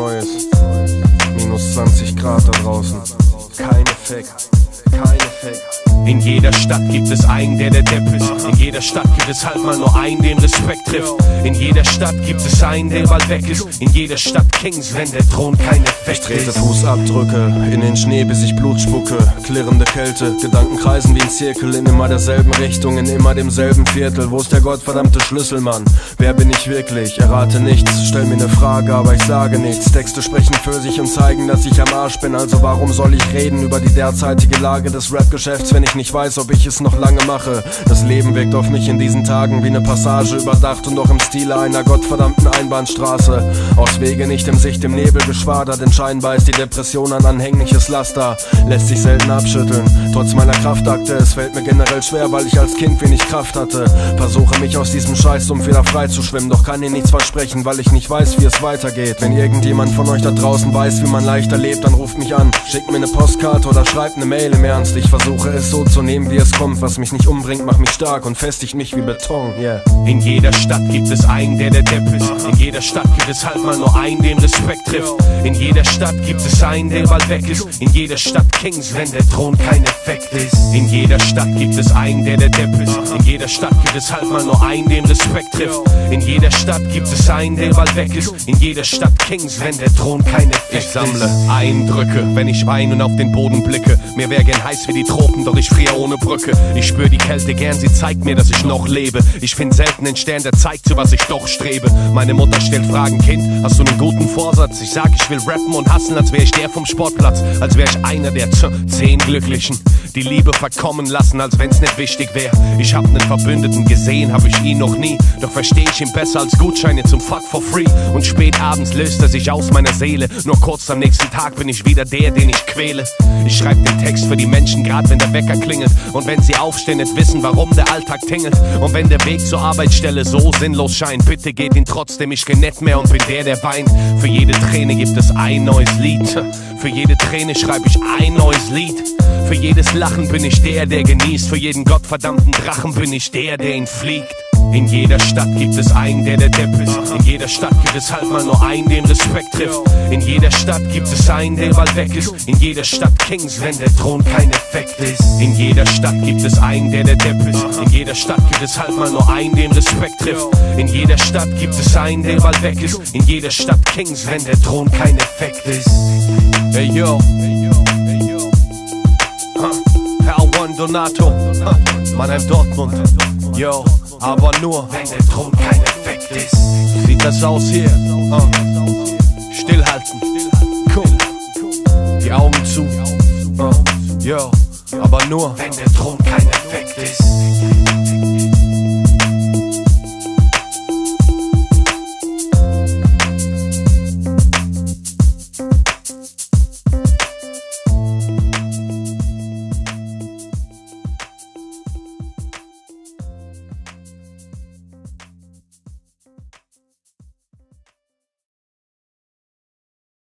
Neues. Minus 20 Grad da draußen. Kein Effekt, kein Effekt. In jeder Stadt gibt es einen, der der Depp ist. In jeder Stadt gibt es halt mal nur einen, den Respekt trifft. In jeder Stadt gibt es einen, der bald weg ist. In jeder Stadt Kings, wenn der Thron kein Effekt ist. Ich trete Fußabdrücke in den Schnee, bis ich Blut spucke. Klirrende Kälte, Gedanken kreisen wie ein Zirkel. In immer derselben Richtung, in immer demselben Viertel. Wo ist der gottverdammte Schlüsselmann? Wer bin ich wirklich? Errate nichts, stell mir eine Frage, aber ich sage nichts. Texte sprechen für sich und zeigen, dass ich am Arsch bin. Also warum soll ich reden über die derzeitige Lage des Rap-Geschäfts, wenn ich nicht weiß, ob ich es noch lange mache? Das Leben wirkt auf mich in diesen Tagen wie eine Passage, überdacht und doch im Stile einer gottverdammten Einbahnstraße. Aus Wege nicht im Sicht, im Nebel geschwadert, denn scheinbar ist die Depression ein anhängliches Laster. Lässt sich selten abschütteln, trotz meiner Kraftakte. Es fällt mir generell schwer, weil ich als Kind wenig Kraft hatte. Versuche mich aus diesem Scheißsumpf wieder frei zu schwimmen, doch kann dir nichts versprechen, weil ich nicht weiß, wie es weitergeht. Wenn irgendjemand von euch da draußen weiß, wie man leichter lebt, dann ruft mich an, schickt mir eine Postkarte oder schreibt eine Mail. Im Ernst, ich versuche es so zu nehmen, wie es kommt. Was mich nicht umbringt, macht mich stark und festigt mich wie Beton, yeah. In jeder Stadt gibt es einen, der der Depp ist. In jeder Stadt gibt es halt mal nur einen, den Respekt trifft. In jeder Stadt gibt es einen, der bald weg ist. In jeder Stadt Kings, wenn der Thron kein Effekt ist. In jeder Stadt gibt es einen, der der Depp ist. In jeder Stadt gibt es halt mal nur einen, den Respekt trifft. In jeder Stadt gibt es einen, der bald weg ist. In jeder Stadt Kings, wenn der Thron kein Effekt ist. Ich sammle Eindrücke, wenn ich weine und auf den Boden blicke. Mir wär gern heiß wie die Tropen, doch ich friere ohne Brücke. Ich spür die Kälte gern, sie zeigt mir, dass ich noch lebe. Ich find selten einen Stern, der zeigt, zu was ich doch strebe. Meine Mutter stellt Fragen: Kind, hast du einen guten Vorsatz? Ich sag, ich will rappen und hassen, als wär ich der vom Sportplatz. Als wär ich einer der 10 Glücklichen, die Liebe verkommen lassen, als wenn's nicht wichtig wär. Ich hab nen Verbündeten gesehen, hab ich ihn noch nie. Doch versteh ich ihn besser als Gutscheine zum Fuck for free. Und spät abends löst er sich aus meiner Seele. Nur kurz am nächsten Tag bin ich wieder der, den ich quäle. Ich schreib den Text für die Menschen, grad wenn der Wecker klingelt. Und wenn sie aufstehen, nicht wissen, warum der Alltag tingelt. Und wenn der Weg zur Arbeitsstelle so sinnlos scheint, bitte geht ihn trotzdem, ich kenn nicht mehr und bin der, der weint. Für jede Träne gibt es ein neues Lied. Für jede Träne schreib ich ein neues Lied. Für jedes Lachen bin ich der, der genießt. Für jeden gottverdammten Drachen bin ich der, der ihn fliegt. In jeder Stadt gibt es einen, der der Depp ist. In jeder Stadt gibt es halt mal nur einen, den Respekt trifft. In jeder Stadt gibt es einen, der bald weg ist. In jeder Stadt Kings, wenn der Thron kein Effekt ist. In jeder Stadt gibt es einen, der der Depp ist. In jeder Stadt gibt es halt mal nur einen, den Respekt trifft. In jeder Stadt gibt es einen, der bald weg ist. In jeder Stadt Kings, wenn der Thron kein Effekt ist. Hey yo, Donato, Mannheim, Dortmund, yo, aber nur, wenn der Thron kein Effekt ist. Sieht das aus hier? Stillhalten, guck, die Augen zu, yo, aber nur, wenn der Thron kein Effekt ist.